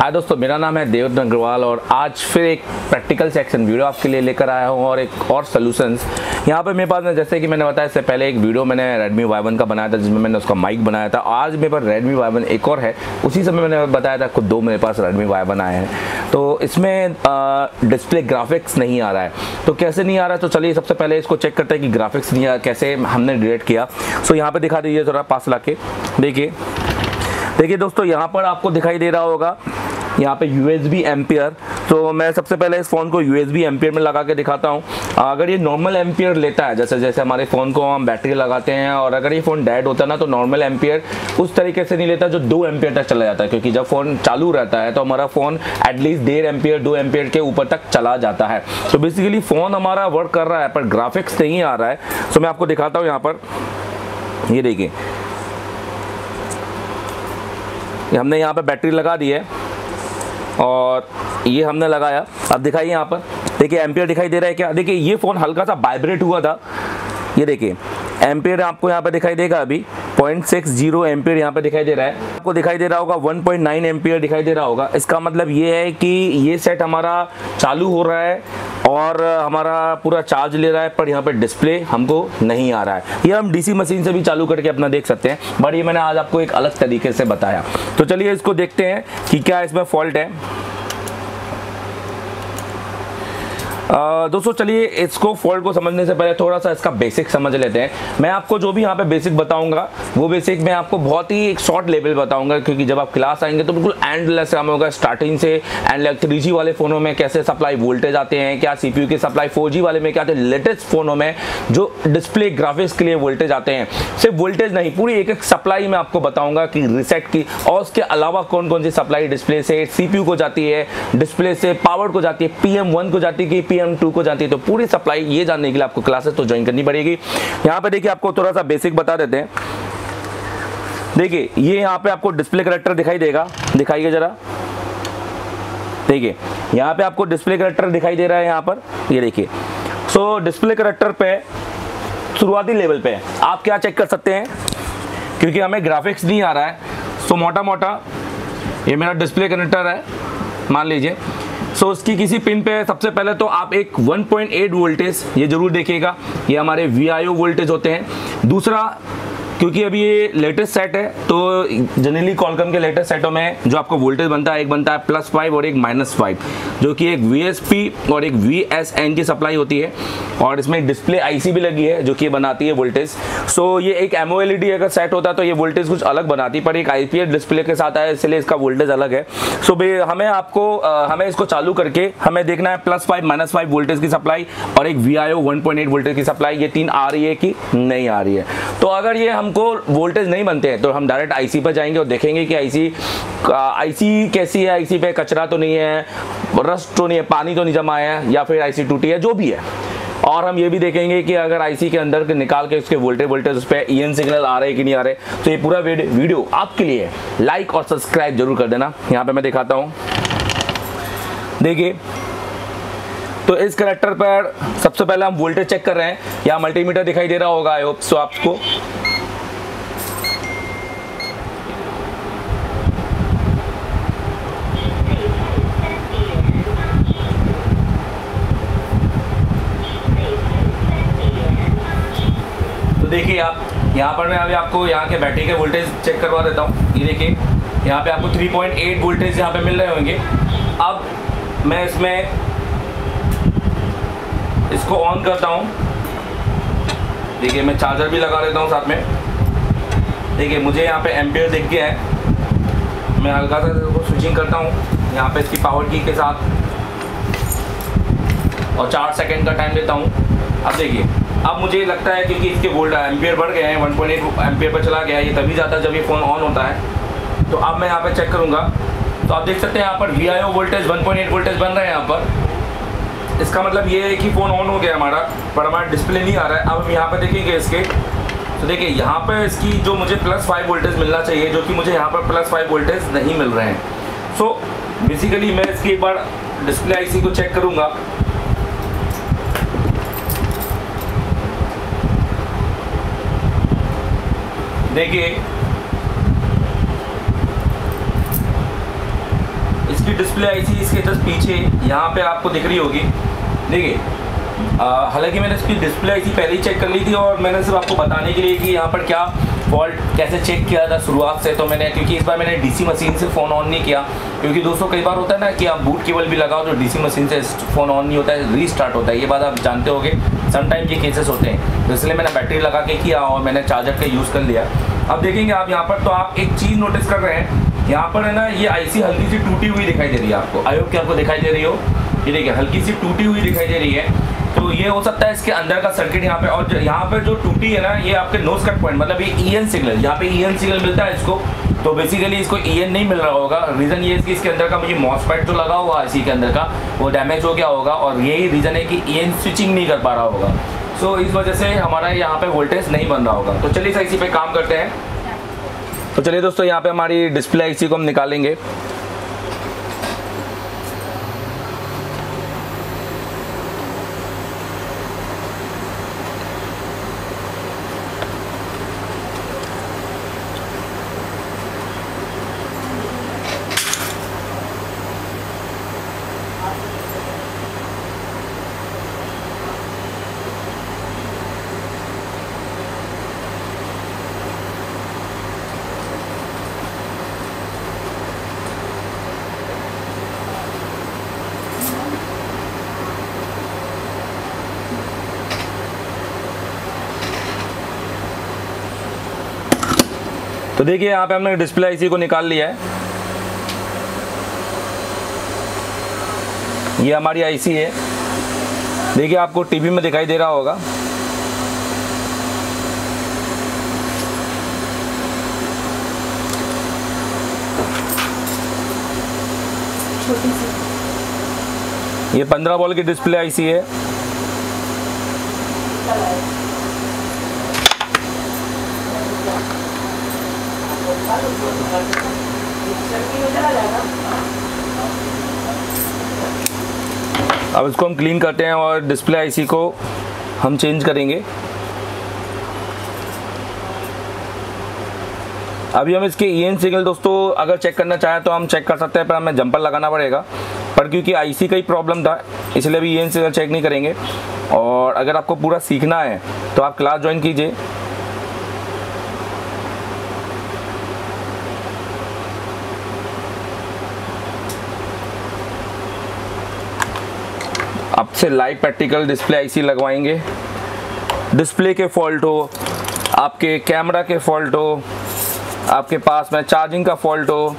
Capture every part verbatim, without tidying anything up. हाय दोस्तों, मेरा नाम है देवद अग्रवाल और आज फिर एक प्रैक्टिकल सेक्शन वीडियो आपके लिए लेकर आया हूँ और एक और सॉल्यूशंस। यहाँ पे मेरे पास ना, जैसे कि मैंने बताया इससे पहले एक वीडियो मैंने रेडमी वाईवन का बनाया था जिसमें मैंने उसका माइक बनाया था। आज मेरे पास रेडमी वाईवन एक और है, उसी समय मैंने बताया था खुद दो मेरे पास रेडमी वाईवन आए हैं। तो इसमें डिस्प्ले ग्राफिक्स नहीं आ रहा है, तो कैसे नहीं आ रहा है तो चलिए सबसे पहले इसको चेक करते हैं कि ग्राफिक्स नहीं आ कैसे हमने डिलीट किया। सो यहाँ पर दिखा दीजिए ज़रा पास ला के, देखिए देखिए दोस्तों यहाँ पर आपको दिखाई दे रहा होगा यहाँ पे यूएसबी एम्पियर। तो मैं सबसे पहले इस फ़ोन को यूएसबी एम्पियर में लगा के दिखाता हूँ। अगर ये नॉर्मल एम्पियर लेता है, जैसे जैसे हमारे फ़ोन को हम बैटरी लगाते हैं, और अगर ये फ़ोन डेड होता है ना तो नॉर्मल एम्पियर उस तरीके से नहीं लेता जो दो एम्पियर तक चला जाता है, क्योंकि जब फ़ोन चालू रहता है तो हमारा फ़ोन एटलीस्ट डेढ़ एम्पियर दो एम्पियर के ऊपर तक चला जाता है। तो बेसिकली फ़ोन हमारा वर्क कर रहा है पर ग्राफिक्स नहीं आ रहा है। तो मैं आपको दिखाता हूँ यहाँ पर, ये देखिए हमने यहाँ पर बैटरी लगा दी है और ये हमने लगाया। अब दिखाइए यहाँ पर, देखिए एम्पियर दिखाई दे रहा है क्या? देखिए ये फ़ोन हल्का सा वाइब्रेट हुआ था, ये देखिए एम्पियर आपको यहाँ पर दिखाई देगा। अभी पॉइंट सिक्स जीरो एम्पियर यहाँ पर दिखाई दे रहा है, आपको दिखाई दे रहा होगा वन पॉइंट नाइन एम्पियर दिखाई दे रहा होगा। इसका मतलब ये है कि ये सेट हमारा चालू हो रहा है और हमारा पूरा चार्ज ले रहा है, पर यहाँ पर डिस्प्ले हमको नहीं आ रहा है। ये हम डीसी मशीन से भी चालू करके अपना देख सकते हैं, बट ये मैंने आज आपको एक अलग तरीके से बताया। तो चलिए इसको देखते हैं कि क्या इसमें फॉल्ट है। दोस्तों चलिए इसको फॉल्ट को समझने से पहले थोड़ा सा इसका बेसिक समझ लेते हैं। मैं आपको जो भी यहाँ पे बेसिक बताऊंगा वो बेसिक मैं आपको बहुत ही एक शॉर्ट लेवल बताऊंगा, क्योंकि जब आप क्लास आएंगे तो बिल्कुल एंड लेस काम होगा स्टार्टिंग से। एंड लाइक थ्री जी वाले फ़ोनों में कैसे सप्लाई वोल्टेज आते हैं, क्या सी पी यू के सप्लाई फोर जी वाले में क्या आते हैं, लेटेस्ट फ़ोनों में जो डिस्प्ले ग्राफिक्स के लिए वोल्टेज आते हैं, सिर्फ वोल्टेज नहीं पूरी एक एक सप्लाई मैं आपको बताऊँगा कि रीसेट की, और उसके अलावा कौन कौन सी सप्लाई डिस्प्ले से सी पी यू को जाती है, डिस्प्ले से पावर को जाती है, पी एम वन को जाती है, टू को जाती है। तो पूरी सप्लाई ये जानने के लिए आपको क्लासेस तो ज्वाइन करनी पड़ेगी। यहाँ पे देखिए आपको थोड़ा सा बेसिक बता देते हैं। देखिए ये यहाँ पे आपको डिस्प्ले करैक्टर दिखाई देगा, दिखाइए जरा, देखिए यहाँ पे आपको डिस्प्ले करैक्टर दिखाई दे रहा है यहाँ पर, ये देखिए। सो डिस्प्ले करैक्टर पे शुरुआती लेवल पे आप क्या चेक कर सकते हैं, क्योंकि हमें ग्राफिक्स नहीं आ रहा है। सो मोटा मोटा ये मेरा डिस्प्ले करैक्टर है मान लीजिए। सो so, उसकी किसी पिन पे सबसे पहले तो आप एक वन पॉइंट एट वोल्टेज ये जरूर देखिएगा, ये हमारे वी आई ओ वोल्टेज होते हैं। दूसरा, क्योंकि अभी ये लेटेस्ट सेट है तो जनरली कॉलकम के लेटेस्ट सेटों में जो आपको वोल्टेज बनता है, एक बनता है प्लस फाइव और एक माइनस फाइव, जो कि एक वी एस पी और एक वी एस एन की सप्लाई होती है, और इसमें डिस्प्ले आईसी भी लगी है जो कि बनाती है वोल्टेज। सो ये एक M O L E D अगर सेट होता है तो ये वोल्टेज कुछ अलग बनाती, पर एक आई पी एस डिस्प्ले के साथ आया इसलिए इसका वोल्टेज अलग है। सो so, हमें आपको हमें इसको चालू करके हमें देखना है plus five minus five voltage की सप्लाई और एक V I O one point eight voltage की सप्लाई, ये तीन आ रही है कि नहीं आ रही है। तो अगर ये हम को वोल्टेज नहीं बनते हैं तो हम डायरेक्ट आईसी पर जाएंगे और देखेंगे कि आईसी आईसी कैसी है, आईसी पे कचरा तो नहीं है, रस्ट तो नहीं है, पानी तो नहीं जमा है, या फिर आईसी टूटी है, जो भी है। और हम ये भी देखेंगे कि अगर आईसी के अंदर के निकाल के उसके वोल्टेज वोल्टेज उस पर ई एन सिग्नल आ रहे हैं कि नहीं आ रहे। तो ये पूरा वीडियो आपके लिए लाइक और सब्सक्राइब जरूर कर देना। यहाँ पर मैं दिखाता हूँ, देखिए तो इस करैक्टर पर सबसे पहले हम वोल्टेज चेक कर रहे हैं। यहाँ मल्टीमीटर दिखाई दे रहा होगा आई होप सो आपको, देखिए आप यहाँ पर मैं अभी आपको यहाँ के बैटरी के वोल्टेज चेक करवा देता हूँ। ये देखिए यहाँ पे आपको थ्री पॉइंट एट वोल्टेज यहाँ पे मिल रहे होंगे। अब मैं इसमें इसको ऑन करता हूँ, देखिए मैं चार्जर भी लगा लेता हूँ साथ में। देखिए मुझे यहाँ पे एम्पियर दिख गया है, मैं हल्का सा इसको स्विचिंग करता हूँ यहाँ पे इसकी पावर की के साथ, और चार सेकेंड का टाइम देता हूँ। अब देखिए अब मुझे लगता है क्योंकि इसके वोल्ट एम्पियर बढ़ गए हैं, one point eight ampere per चला गया है, ये तभी जाता है जब ये फ़ोन ऑन होता है। तो अब मैं यहाँ पे चेक करूँगा तो आप देख सकते हैं यहाँ पर V I O voltage one point eight voltage बन रहे हैं यहाँ पर। इसका मतलब ये है कि फ़ोन ऑन हो गया हमारा, पर हमारा डिस्प्ले नहीं आ रहा है। अब हम यहाँ पर देखेंगे इसके, तो देखिए यहाँ पर इसकी जो मुझे प्लस फाइव वोल्टेज मिलना चाहिए, जो कि मुझे यहाँ पर प्लस फाइव वोल्टेज नहीं मिल रहे हैं। सो बेसिकली मैं इसकी एक बार डिस्प्ले आई सी को चेक करूँगा। देखिए डिस्प्ले आई थी इसके जस्ट पीछे, यहाँ पे आपको दिख रही होगी, देखिए। हालांकि मैंने इसकी डिस्प्ले आई थी पहले ही चेक कर ली थी और मैंने सिर्फ आपको बताने के लिए कि यहाँ पर क्या फॉल्ट कैसे चेक किया था शुरुआत से। तो मैंने, क्योंकि इस बार मैंने डीसी मशीन से फ़ोन ऑन नहीं किया, क्योंकि दोस्तों कई बार होता है ना कि आप बूट केबल भी लगाओ तो डीसी मशीन से फ़ोन ऑन नहीं होता है, रीस्टार्ट होता है, ये बात आप जानते होंगे, समटाइम ये केसेस होते हैं। तो इसलिए मैंने बैटरी लगा के किया और मैंने चार्जर का यूज़ कर लिया। अब देखेंगे आप यहाँ पर, तो आप एक चीज़ नोटिस कर रहे हैं यहाँ पर है ना, ये आईसी हल्की सी टूटी हुई दिखाई दे रही है आपको, आई होप कि आपको दिखाई दे रही हो, ये देखिए हल्की सी टूटी हुई दिखाई दे रही है। तो ये हो सकता है इसके अंदर का सर्किट यहाँ पे, और यहाँ पे जो टूटी है ना ये आपके नोज कट पॉइंट, मतलब ये ईएन सिग्नल, यहाँ पे ईएन सिग्नल मिलता है इसको, तो बेसिकली इसको ईएन नहीं मिल रहा होगा। रीज़न ये है कि इसके अंदर का मुझे मॉसफेट जो लगा हुआ है इसी के अंदर का वो डैमेज हो गया होगा, और यही रीज़न है कि ईएन स्विचिंग नहीं कर पा रहा होगा। सो so, इस वजह से हमारा यहाँ पर वोल्टेज नहीं बन रहा होगा। तो चलिए इसी पर काम करते हैं। तो चलिए दोस्तों, यहाँ पर हमारी डिस्प्ले आईसी को हम निकालेंगे। तो देखिए यहाँ पे हमने डिस्प्ले आईसी को निकाल लिया है, ये हमारी आईसी है, देखिए आपको टीवी में दिखाई दे रहा होगा। ये पंद्रह वोल्ट की डिस्प्ले आईसी है। अब इसको हम क्लीन करते हैं और डिस्प्ले आईसी को हम चेंज करेंगे। अभी हम इसके ईएन सिग्नल दोस्तों अगर चेक करना चाहें तो हम चेक कर सकते हैं, पर हमें जंपर लगाना पड़ेगा, पर क्योंकि आईसी का ही प्रॉब्लम था इसलिए अभी ईएन सिग्नल चेक नहीं करेंगे। और अगर आपको पूरा सीखना है तो आप क्लास ज्वाइन कीजिए। आपसे लाइव प्रैक्टिकल डिस्प्ले आईसी लगवाएंगे, डिस्प्ले के फॉल्ट हो, आपके कैमरा के फॉल्ट हो, आपके पास में चार्जिंग का फॉल्ट हो,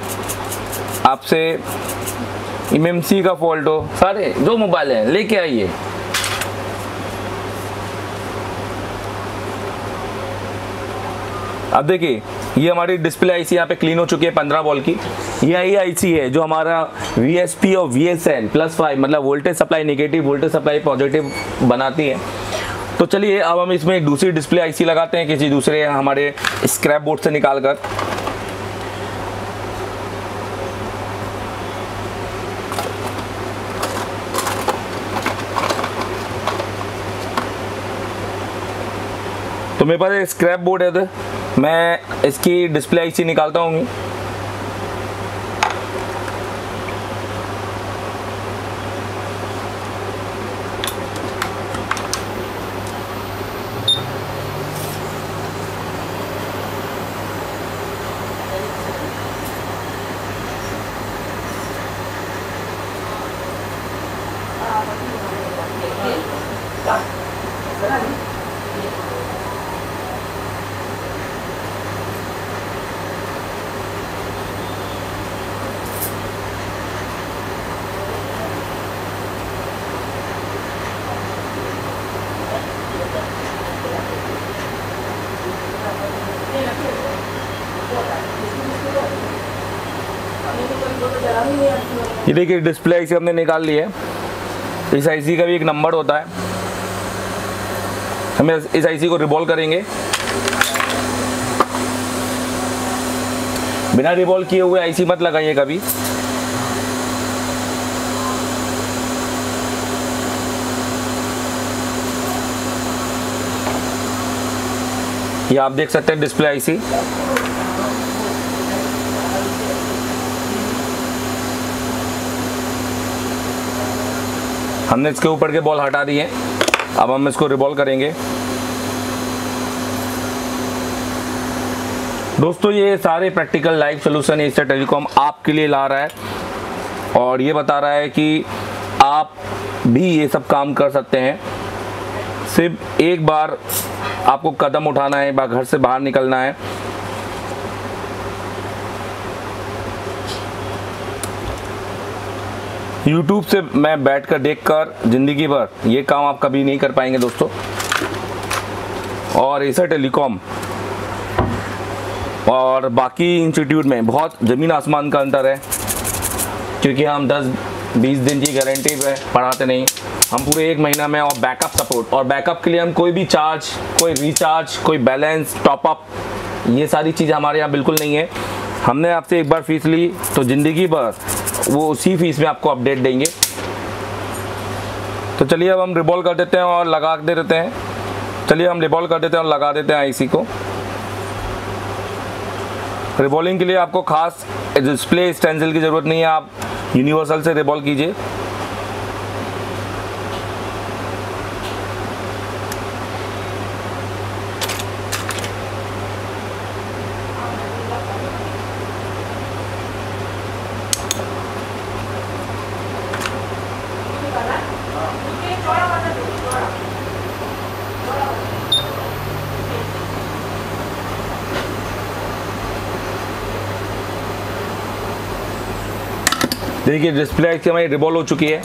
आपसे एमएमसी का फॉल्ट हो, सारे जो मोबाइल हैं लेके आइए। अब देखिए ये हमारी डिस्प्ले आईसी यहाँ पे क्लीन हो चुकी है पंद्रह वोल्ट की। यही आईसी है जो हमारा वीएसपी और वीएसएल प्लस फाइव, मतलब voltage supply negative, voltage supply positive बनाती है। तो चलिए अब हम इसमें दूसरी डिस्प्ले आईसी लगाते हैं, किसी दूसरे हमारे स्क्रैप बोर्ड से निकाल कर। तो मेरे पास स्क्रैप बोर्ड है, मैं इसकी डिस्प्ले आईसी निकालता हूँ। ये देखिए डिस्प्ले आईसी हमने निकाल ली है। इस आईसी का भी एक नंबर होता है, हम इस आईसी को रिवॉल्व करेंगे। बिना रिवॉल्व किए हुए आईसी मत लगाइए कभी। ये आप देख सकते हैं डिस्प्ले आईसी। हमने इसके ऊपर के बॉल हटा दी है। अब हम इसको रिवॉल्व करेंगे। दोस्तों ये सारे practical live solution Asia telecom आपके लिए ला रहा है और ये बता रहा है कि आप भी ये सब काम कर सकते हैं। सिर्फ एक बार आपको कदम उठाना है, घर से बाहर निकलना है। YouTube से मैं बैठकर देखकर ज़िंदगी भर ये काम आप कभी नहीं कर पाएंगे दोस्तों। और एशिया टेलीकॉम और बाकी इंस्टीट्यूट में बहुत ज़मीन आसमान का अंतर है, क्योंकि हम दस बीस दिन की गारंटी पे पढ़ाते नहीं, हम पूरे एक महीना में। और बैकअप सपोर्ट, और बैकअप के लिए हम कोई भी चार्ज, कोई रिचार्ज, कोई बैलेंस टॉपअप, ये सारी चीज़ हमारे यहाँ बिल्कुल नहीं है। हमने आपसे एक बार फीस ली तो ज़िंदगी भर वो उसी फीस में आपको अपडेट देंगे। तो चलिए अब हम रिबॉल कर देते हैं और लगा दे देते हैं। चलिए हम रिबॉल कर देते हैं और लगा देते हैं आईसी को। रिबॉलिंग के लिए आपको खास डिस्प्ले स्टेंसिल की ज़रूरत नहीं है, आप यूनिवर्सल से रिबॉल कीजिए। देखिए डिस्प्ले की हमारी रिबॉल हो चुकी है।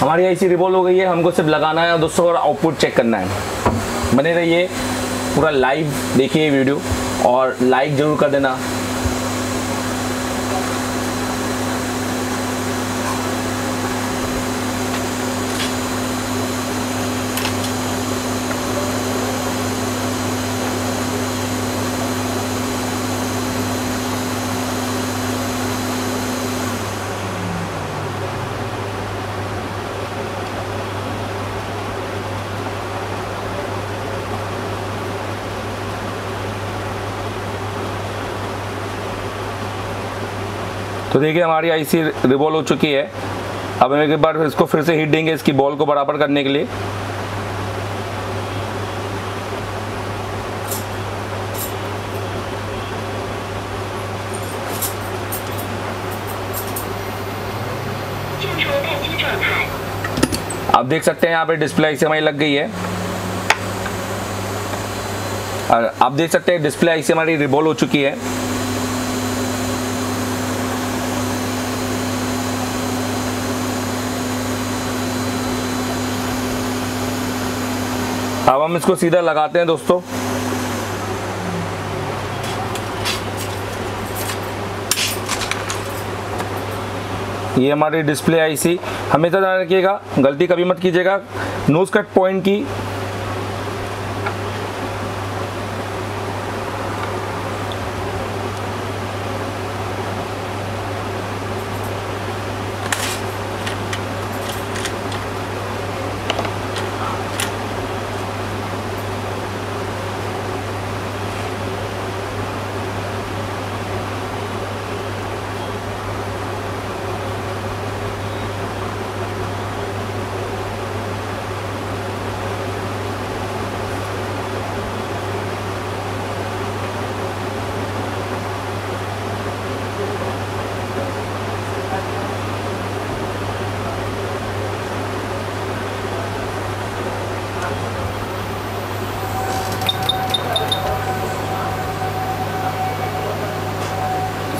हमारी आईसी रिबॉल हो गई है, हमको सिर्फ लगाना है दोस्तों और आउटपुट चेक करना है। बने रहिए, पूरा लाइव देखिए वीडियो और लाइक जरूर कर देना। तो देखिए हमारी आईसी रिवॉल्व हो चुकी है। अब हम एक बार इसको फिर से हीट देंगे, इसकी बॉल को बराबर करने के लिए। आप देख सकते हैं यहाँ पे डिस्प्ले आईसी हमारी लग गई है और आप देख सकते हैं डिस्प्ले आईसी हमारी रिवॉल्व हो चुकी है। अब हम इसको सीधा लगाते हैं दोस्तों। ये हमारी डिस्प्ले आईसी, हमेशा ध्यान रखिएगा, गलती कभी मत कीजिएगा नोज कट पॉइंट की।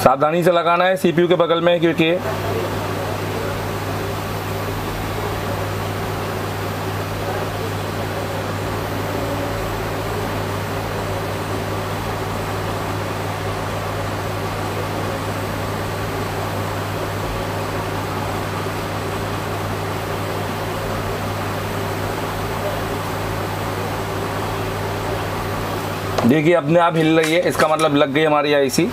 सावधानी से लगाना है, सीपीयू के बगल में, क्योंकि देखिए अपने आप हिल रही है, इसका मतलब लग गई हमारी आईसी।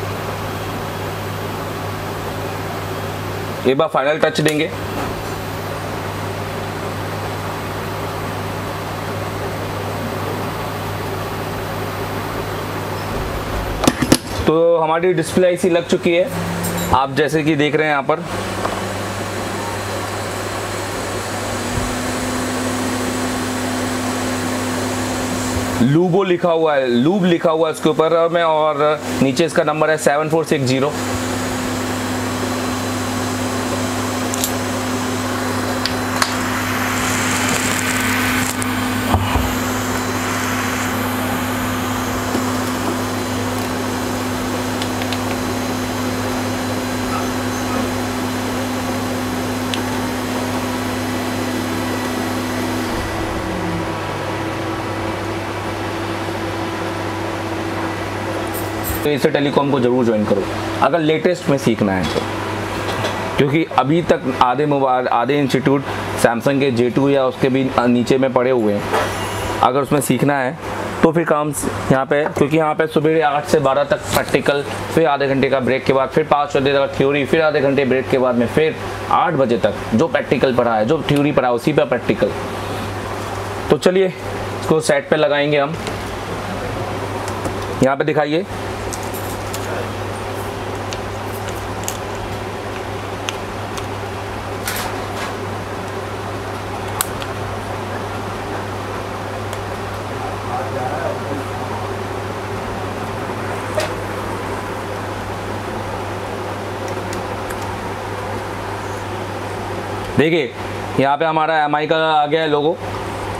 एक बार फाइनल टच देंगे। तो हमारी डिस्प्ले आईसी लग चुकी है, आप जैसे कि देख रहे हैं यहाँ पर। लूबो लिखा हुआ है, लूब लिखा हुआ है इसके ऊपर में, और नीचे इसका नंबर है सेवन फोर सिक्स जीरो। तो एशिया टेलीकॉम को ज़रूर ज्वाइन करो अगर लेटेस्ट में सीखना है तो, क्योंकि अभी तक आधे मोबाइल आधे इंस्टीट्यूट सैमसंग के जे टू या उसके भी नीचे में पड़े हुए हैं। अगर उसमें सीखना है तो फिर काम यहाँ पे, क्योंकि यहाँ पे सुबह आठ से बारह तक प्रैक्टिकल, फिर आधे घंटे का ब्रेक के बाद फिर पाँच बजे तक थ्योरी, फिर आधे घंटे ब्रेक के बाद में फिर आठ बजे तक जो प्रैक्टिकल पढ़ा है, जो थ्योरी पढ़ा है उसी पर प्रैक्टिकल। तो चलिए इसको सेट पर लगाएंगे हम, यहाँ पर दिखाइए। देखिए यहाँ पे हमारा एम आई का आ गया है लोगो,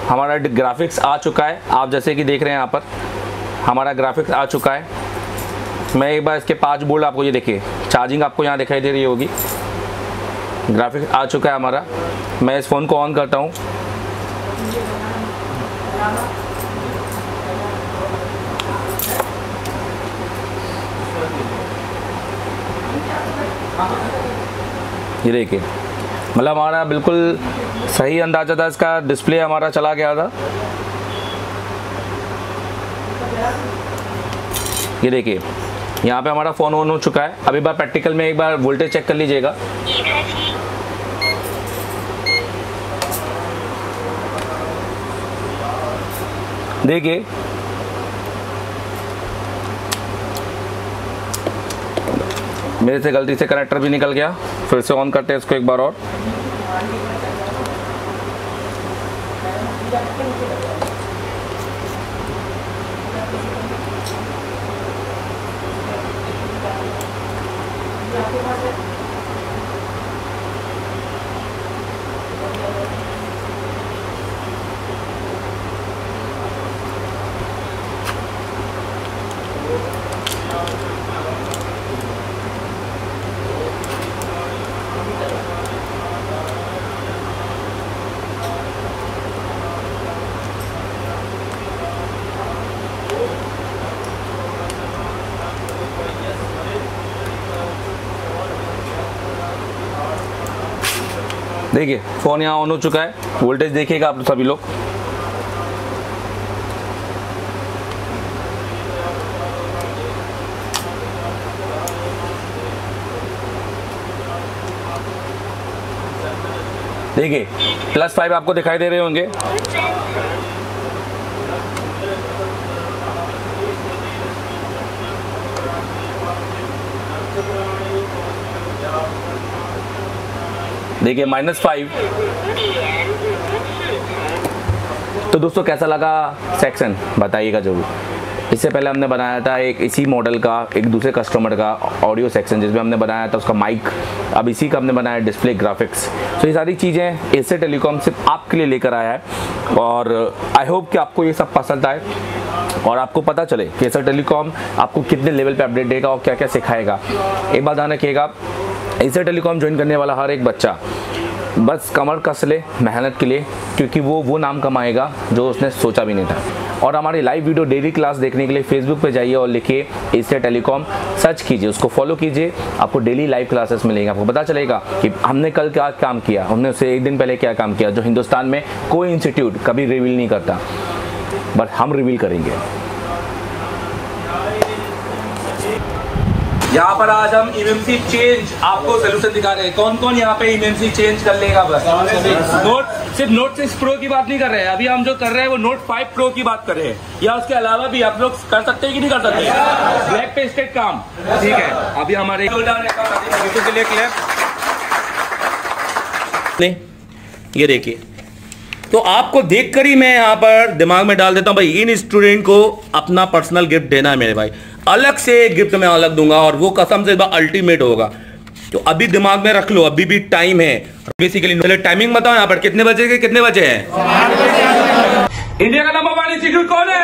हमारा ग्राफिक्स आ चुका है, आप जैसे कि देख रहे हैं यहाँ पर हमारा ग्राफिक्स आ चुका है। मैं एक बार इसके पाँच बोल्ट आपको, ये देखिए चार्जिंग आपको यहाँ दिखाई दे रही होगी, ग्राफिक्स आ चुका है हमारा। मैं इस फ़ोन को ऑन करता हूँ, ये देखिए मतलब हमारा बिल्कुल सही अंदाज़ा था, इसका डिस्प्ले हमारा चला गया था। ये देखिए यहाँ पे हमारा फ़ोन ऑन हो चुका है। अभी बार प्रैक्टिकल में एक बार वोल्टेज चेक कर लीजिएगा। देखिए मेरे से गलती से कनेक्टर भी निकल गया, फिर से ऑन करते हैं इसको एक बार और। देखिए फ़ोन यहाँ ऑन हो चुका है, वोल्टेज देखिएगा आप सभी लोग। देखिए प्लस फाइव आपको दिखाई दे रहे होंगे। देखिए माइनस फाइव। तो दोस्तों कैसा लगा सेक्शन बताइएगा जरूर। इससे पहले हमने बनाया था एक इसी मॉडल का, एक दूसरे कस्टमर का ऑडियो सेक्शन, जिसमें हमने बनाया था उसका माइक। अब इसी का हमने बनाया डिस्प्ले, ग्राफिक्स। तो ये सारी चीज़ें एशिया टेलीकॉम सिर्फ आपके लिए लेकर आया है, और आई होप कि आपको ये सब पसंद आए और आपको पता चले कि एशिया टेलीकॉम आपको कितने लेवल पर अपडेट देगा और क्या क्या सिखाएगा। एक बात ध्यान रखिएगा, एशिया टेलीकॉम ज्वाइन करने वाला हर एक बच्चा बस कमर कस ले मेहनत के लिए, क्योंकि वो वो नाम कमाएगा जो उसने सोचा भी नहीं था। और हमारी लाइव वीडियो डेली क्लास देखने के लिए फेसबुक पे जाइए और लिखिए एशिया टेलीकॉम, सर्च कीजिए, उसको फॉलो कीजिए, आपको डेली लाइव क्लासेस मिलेंगे। आपको पता चलेगा कि हमने कल क्या काम किया, हमने उससे एक दिन पहले क्या काम किया, जो हिंदुस्तान में कोई इंस्टीट्यूट कभी रिवील नहीं करता, बट हम रिवील करेंगे। यहाँ पर आज हम ई एम सी चेंज आपको सोल्यूशन दिखा रहे हैं। कौन कौन यहाँ पे ई एम सी चेंज कर लेगा? बस नोट, सिर्फ नोट सिक्स प्रो की बात नहीं कर रहे हैं। अभी हम जो कर रहे हैं वो नोट फाइव प्रो की बात कर रहे हैं, या उसके अलावा भी आप लोग कर सकते हैं कि नहीं कर सकते ब्लैक पे स्टेट काम। ठीक है, अभी हमारे के लिए क्लैप ये देखिए, तो आपको देखकर ही मैं यहाँ पर दिमाग में डाल देता हूँ भाई, इन स्टूडेंट को अपना पर्सनल गिफ्ट देना है मेरे भाई, अलग से गिफ्ट मैं अलग दूंगा और वो कसम से अल्टीमेट होगा। तो अभी दिमाग में रख लो, अभी भी टाइम है। बेसिकली चलो टाइमिंग बताओ यहाँ पर कितने बजे के कितने बजे हैं। इंडिया का नंबर वन इंस्टीट्यूट कौन है?